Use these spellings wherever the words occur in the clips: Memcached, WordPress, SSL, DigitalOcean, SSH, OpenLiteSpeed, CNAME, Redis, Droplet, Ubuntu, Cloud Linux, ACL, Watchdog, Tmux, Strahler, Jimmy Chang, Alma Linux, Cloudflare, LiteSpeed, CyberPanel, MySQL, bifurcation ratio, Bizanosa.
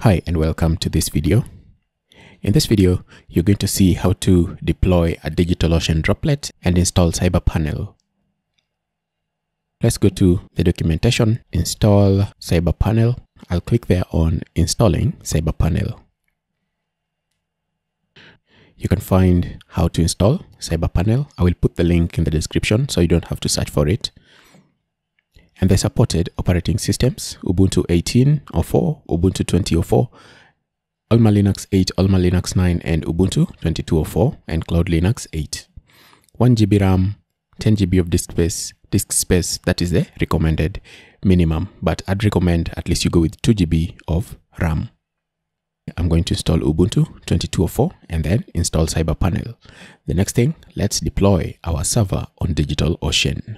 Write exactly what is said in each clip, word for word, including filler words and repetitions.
Hi and welcome to this video. In this video, you're going to see how to deploy a DigitalOcean droplet and install CyberPanel. Let's go to the documentation, install CyberPanel. I'll click there on installing CyberPanel. You can find how to install CyberPanel. I will put the link in the description so you don't have to search for it. And the supported operating systems, Ubuntu eighteen oh four, Ubuntu twenty oh four, Alma Linux eight, Alma Linux nine, and Ubuntu twenty-two oh four, and Cloud Linux eight. one gigabyte RAM, ten gigabytes of disk space. Disk space, that is the recommended minimum, but I'd recommend at least you go with two gigabytes of RAM. I'm going to install Ubuntu twenty-two oh four and then install CyberPanel. The next thing, let's deploy our server on DigitalOcean.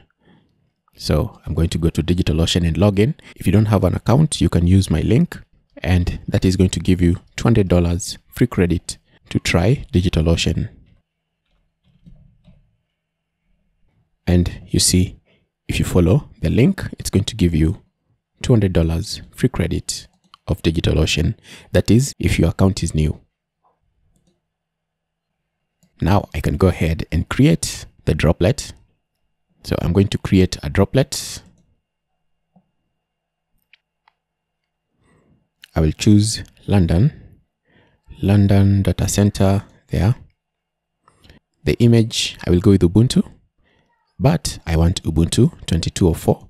So I'm going to go to DigitalOcean and log in. If you don't have an account, you can use my link, and that is going to give you two hundred dollars free credit to try DigitalOcean. And you see, if you follow the link, it's going to give you two hundred dollars free credit of DigitalOcean. That is, if your account is new. Now I can go ahead and create the droplet. So I'm going to create a droplet. I will choose London, London data center there. The image, I will go with Ubuntu, but I want Ubuntu twenty-two oh four.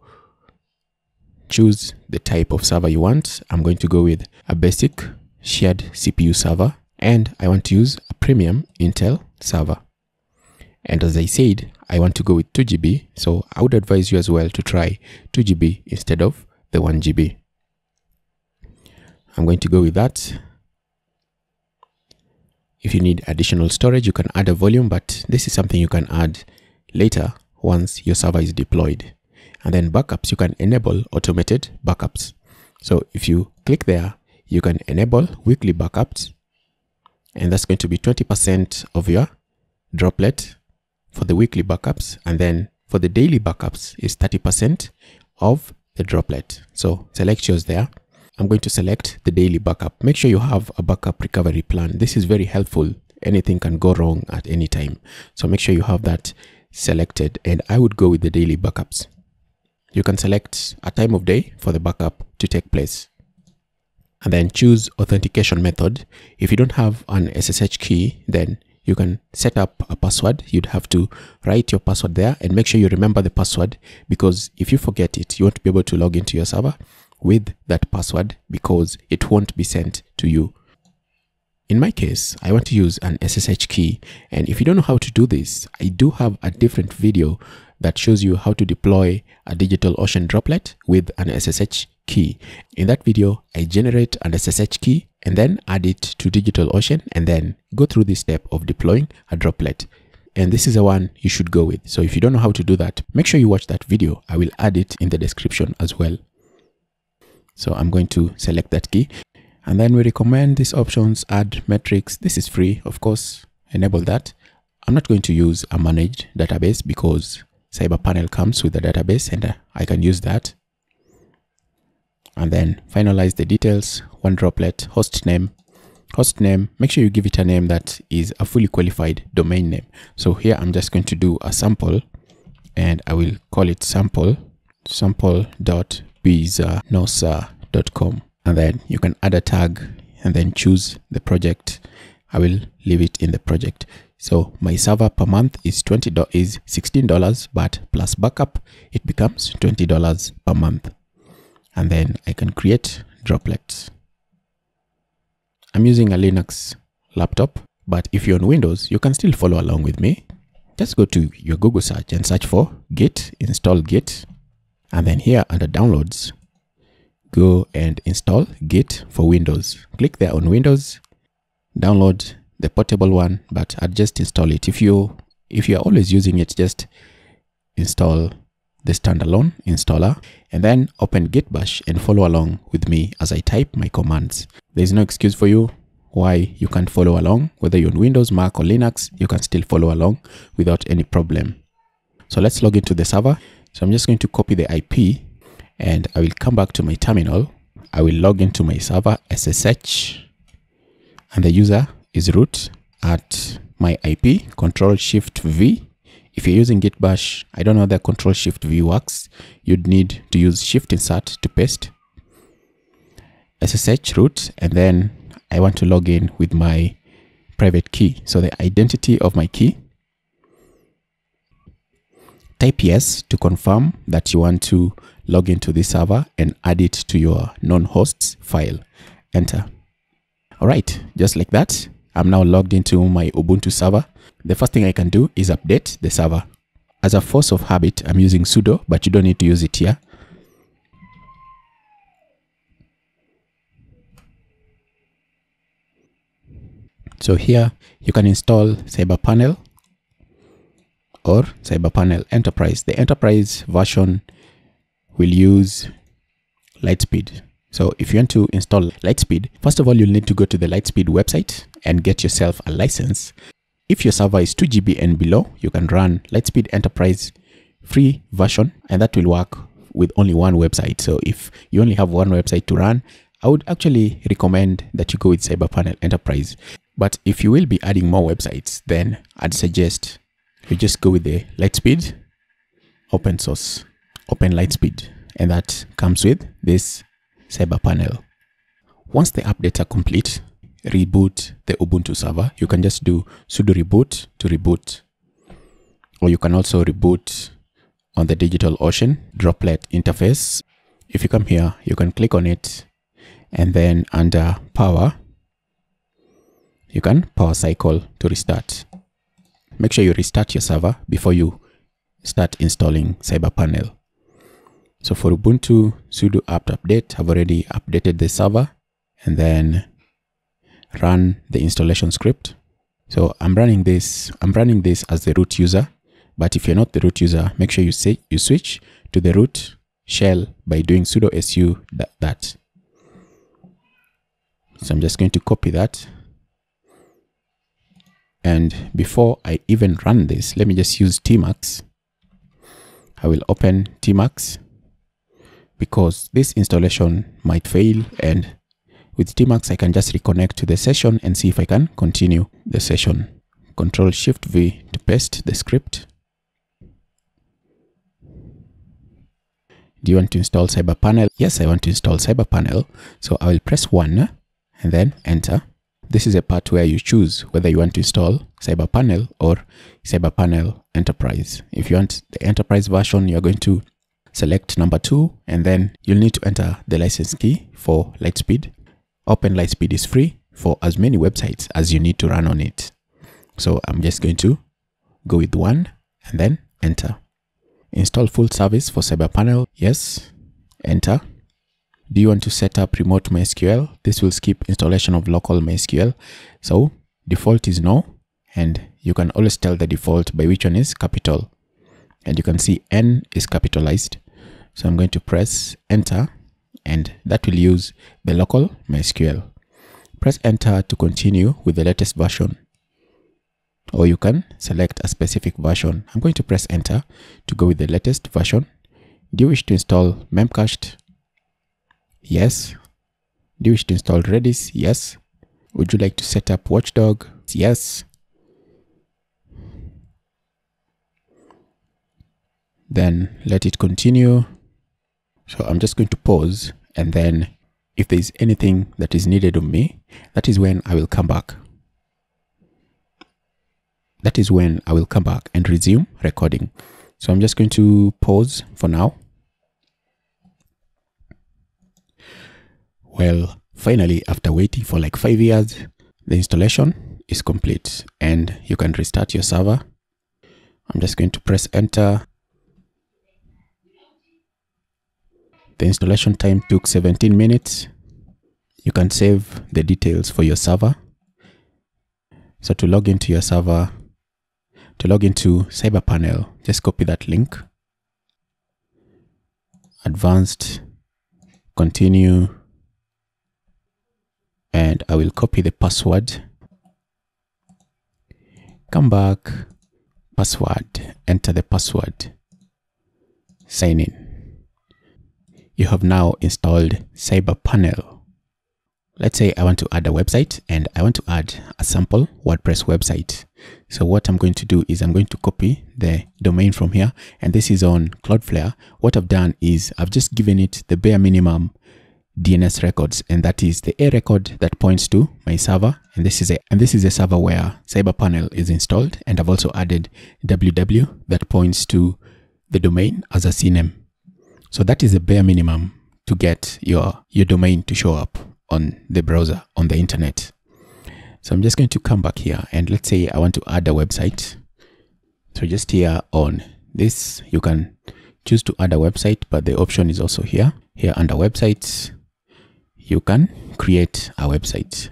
Choose the type of server you want. I'm going to go with a basic shared C P U server, and I want to use a premium Intel server. And as I said, I want to go with two gigabytes, so I would advise you as well to try two gigabytes instead of the one gigabyte. I'm going to go with that. If you need additional storage, you can add a volume, but this is something you can add later once your server is deployed. And then backups, you can enable automated backups. So if you click there, you can enable weekly backups, and that's going to be twenty percent of your droplet for the weekly backups, and then for the daily backups is thirty percent of the droplet. So select yours there. I'm going to select the daily backup. Make sure you have a backup recovery plan. This is very helpful. Anything can go wrong at any time. So make sure you have that selected, and I would go with the daily backups. You can select a time of day for the backup to take place. And then choose authentication method. If you don't have an S S H key, then you can set up a password. You'd have to write your password there, and make sure you remember the password, because if you forget it, you won't be able to log into your server with that password because it won't be sent to you. In my case, I want to use an S S H key, and if you don't know how to do this, I do have a different video that shows you how to deploy a DigitalOcean droplet with an S S H key. In that video, I generate an S S H key and then add it to DigitalOcean, and then go through this step of deploying a droplet. And this is the one you should go with. So if you don't know how to do that, make sure you watch that video. I will add it in the description as well. So I'm going to select that key. And then we recommend these options, add metrics. This is free, of course, enable that. I'm not going to use a managed database because CyberPanel comes with a database, and I can use that. And then finalize the details, one droplet, host name, host name, make sure you give it a name that is a fully qualified domain name. So here I'm just going to do a sample, and I will call it sample, sample dot bizanosa dot com. And then you can add a tag and then choose the project. I will leave it in the project. So my server per month is twenty is sixteen dollars, but plus backup, it becomes twenty dollars per month. And then I can create droplets. I'm using a Linux laptop, but if you're on Windows, you can still follow along with me. Just go to your Google search and search for Git, install Git. And then here under downloads, go and install Git for Windows. Click there on Windows, download the portable one, but I'd just install it. If you, if you're always using it, just install the standalone installer, and then open Git bash and follow along with me as I type my commands. There's no excuse for you why you can't follow along. Whether you're on Windows, Mac, or Linux, you can still follow along without any problem. So let's log into the server. So I'm just going to copy the I P, and I will come back to my terminal I will log into my server S S H, and the user is root at my I P, control shift V. If you're using Git bash, I don't know that control shift V works. You'd need to use shift insert to paste. S S H root, and then I want to log in with my private key. So the identity of my key. Type yes to confirm that you want to log into this server and add it to your non-hosts file. Enter. All right, just like that, I'm now logged into my Ubuntu server. The first thing I can do is update the server. As a force of habit, I'm using sudo, but you don't need to use it here. So here you can install CyberPanel or CyberPanel Enterprise. The Enterprise version will use LiteSpeed. So if you want to install LiteSpeed, first of all, you'll need to go to the LiteSpeed website and get yourself a license. If your server is two G B and below, you can run LiteSpeed Enterprise free version, and that will work with only one website. So if you only have one website to run, I would actually recommend that you go with CyberPanel Enterprise. But if you will be adding more websites, then I'd suggest you just go with the LiteSpeed open source, OpenLiteSpeed, and that comes with this CyberPanel. Once the updates are complete, reboot the Ubuntu server. You can just do sudo reboot to reboot, or you can also reboot on the DigitalOcean Droplet interface. If you come here, you can click on it, and then under power, you can power cycle to restart. Make sure you restart your server before you start installing CyberPanel. So for Ubuntu, sudo apt update, I've already updated the server, and then run the installation script. So I'm running this, I'm running this as the root user, but if you're not the root user, make sure you say you switch to the root shell by doing sudo su that, that. So I'm just going to copy that. And before I even run this, let me just use Tmux. I will open Tmux because this installation might fail, and with Tmux I can just reconnect to the session and see if I can continue the session. Control Shift V to paste the script. Do you want to install CyberPanel? Yes, I want to install CyberPanel. So I will press one and then enter. This is a part where you choose whether you want to install CyberPanel or CyberPanel Enterprise. If you want the Enterprise version, you're going to select number two, and then you'll need to enter the license key for LiteSpeed. Open LiteSpeed is free for as many websites as you need to run on it. So I'm just going to go with one and then enter. Install full service for CyberPanel. Yes, enter. Do you want to set up remote MySQL? This will skip installation of local MySQL. So default is no, and you can always tell the default by which one is capital. And you can see N is capitalized. So I'm going to press enter, and that will use the local MySQL. Press enter to continue with the latest version, or you can select a specific version. I'm going to press enter to go with the latest version. Do you wish to install Memcached? Yes. Do you wish to install Redis? Yes. Would you like to set up Watchdog? Yes. Then let it continue. So I'm just going to pause, and then if there is anything that is needed of me, that is when I will come back. That is when I will come back and resume recording. So I'm just going to pause for now. Well, finally, after waiting for like five years, the installation is complete and you can restart your server. I'm just going to press enter. The installation time took seventeen minutes. You can save the details for your server. So to log into your server, to log into CyberPanel, just copy that link. Advanced, continue. And I will copy the password. Come back, password, enter the password, sign in. you have now installed CyberPanel. Let's say I want to add a website and I want to add a sample WordPress website. So what I'm going to do is I'm going to copy the domain from here, and this is on Cloudflare. What I've done is I've just given it the bare minimum D N S records, and that is the A record that points to my server, and this is a and this is a server where CyberPanel is installed, and I've also added W W that points to the domain as a C NAME. So that is the bare minimum to get your your domain to show up on the browser, on the internet. So I'm just going to come back here, and let's say I want to add a website. So just here on this, you can choose to add a website, but the option is also here. Here under websites, you can create a website.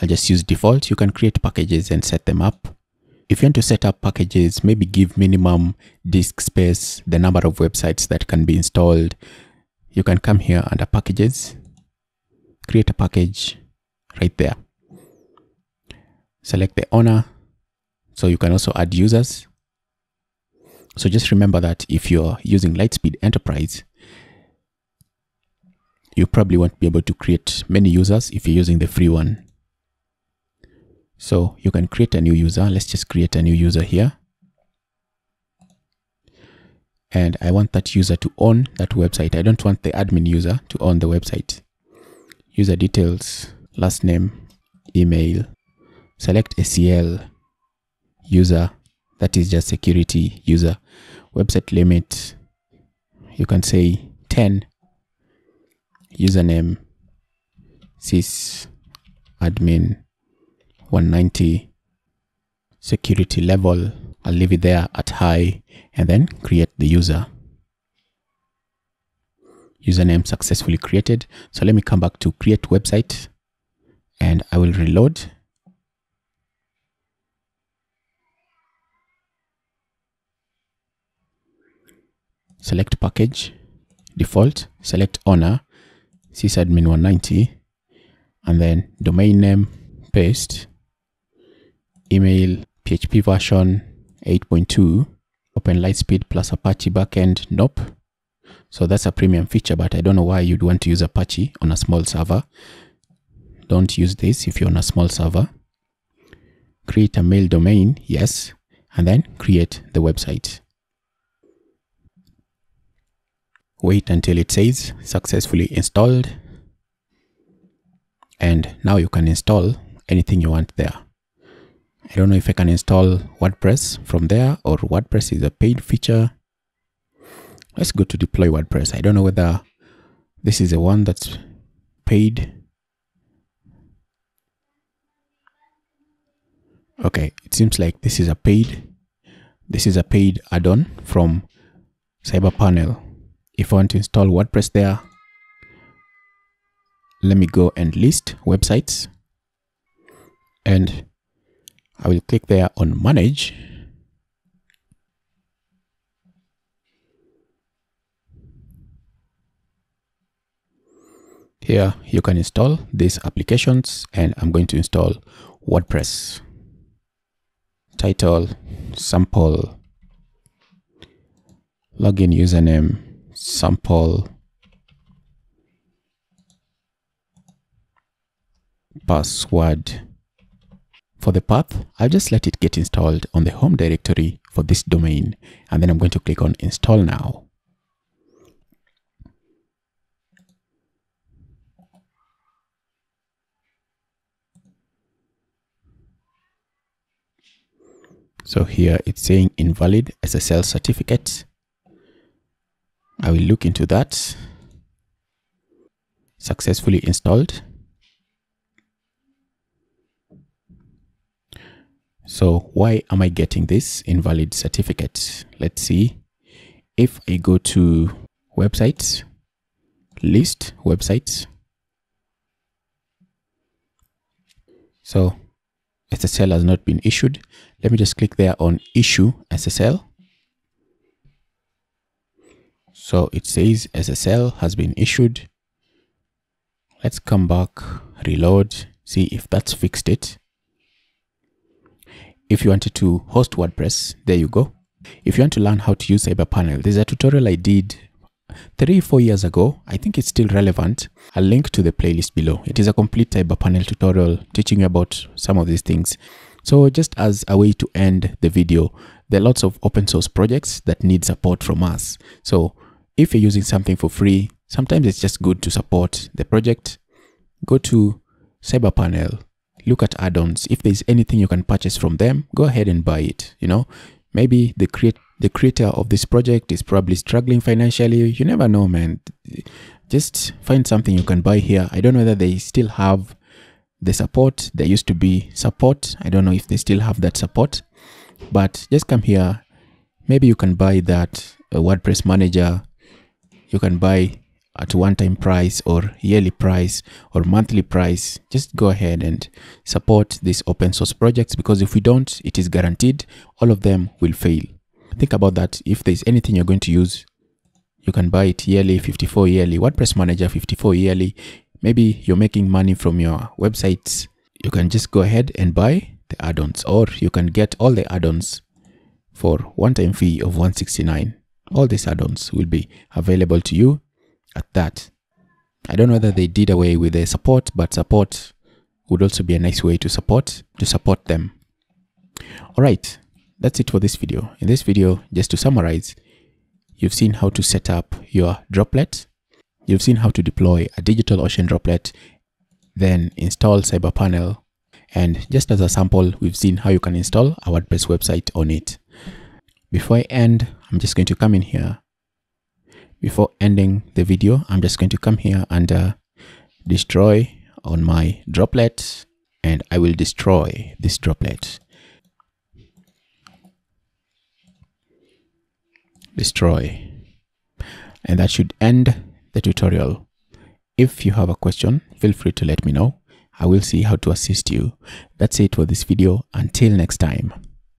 I'll just use default. You can create packages and set them up. If you want to set up packages, maybe give minimum disk space, the number of websites that can be installed. You can come here under packages, create a package right there. Select the owner. So you can also add users. So just remember that if you're using LiteSpeed Enterprise, you probably won't be able to create many users if you're using the free one. So you can create a new user. Let's just create a new user here. And I want that user to own that website. I don't want the admin user to own the website. User details, last name, email. Select A C L user. That is just security user. Website limit. You can say ten. Username sysadmin one ninety, security level, I'll leave it there at high, and then create the user. Username successfully created. So let me come back to create website, and I will reload. Select package, default, select owner, sysadmin one ninety, and then domain name, paste. Email, P H P version eight point two, OpenLiteSpeed plus Apache backend, nope. So that's a premium feature, but I don't know why you'd want to use Apache on a small server. Don't use this if you're on a small server. Create a mail domain, yes, and then create the website. Wait until it says successfully installed. And now you can install anything you want there. I don't know if I can install WordPress from there, or WordPress is a paid feature. Let's go to deploy WordPress. I don't know whether this is the one that's paid. Okay, it seems like this is a paid. This is a paid add-on from CyberPanel. If I want to install WordPress there, let me go and list websites, and I will click there on manage. Here you can install these applications, and I'm going to install WordPress. Title, sample, login username, sample, password. For the path, I'll just let it get installed on the home directory for this domain, and then I'm going to click on install now. So here it's saying invalid S S L certificate. I will look into that. Successfully installed. So why am I getting this invalid certificate? Let's see. If I go to websites, list websites. So S S L has not been issued. Let me just click there on issue S S L. So it says S S L has been issued. Let's come back, reload, see if that's fixed it. If you wanted to host WordPress, there you go. If you want to learn how to use CyberPanel, there's a tutorial I did three, four years ago. I think it's still relevant. I'll link to the playlist below. It is a complete CyberPanel tutorial teaching you about some of these things. So just as a way to end the video, there are lots of open source projects that need support from us. So if you're using something for free, sometimes it's just good to support the project. Go to CyberPanel, look at add-ons. If there's anything you can purchase from them, go ahead and buy it. You know, maybe the create the creator of this project is probably struggling financially. You never know, man. Just find something you can buy here. I don't know whether they still have the support. There used to be support. I don't know if they still have that support, but just come here. Maybe you can buy that uh, WordPress manager. You can buy at one-time price or yearly price or monthly price. Just go ahead and support these open source projects, because if we don't, it is guaranteed all of them will fail. Think about that. If there's anything you're going to use, you can buy it yearly, fifty-four yearly, WordPress manager fifty-four yearly. Maybe you're making money from your websites. You can just go ahead and buy the add-ons, or you can get all the add-ons for one-time fee of one hundred sixty-nine dollars. All these add-ons will be available to you at that. I don't know whether they did away with their support, but support would also be a nice way to support to support them. All right, that's it for this video. In this video, just to summarize, you've seen how to set up your droplet. You've seen how to deploy a DigitalOcean droplet, then install CyberPanel. And just as a sample, we've seen how you can install a WordPress website on it. Before I end, I'm just going to come in here. Before ending the video, I'm just going to come here and uh, destroy on my droplet, and I will destroy this droplet. Destroy. And that should end the tutorial. If you have a question, feel free to let me know. I will see how to assist you. That's it for this video. Until next time.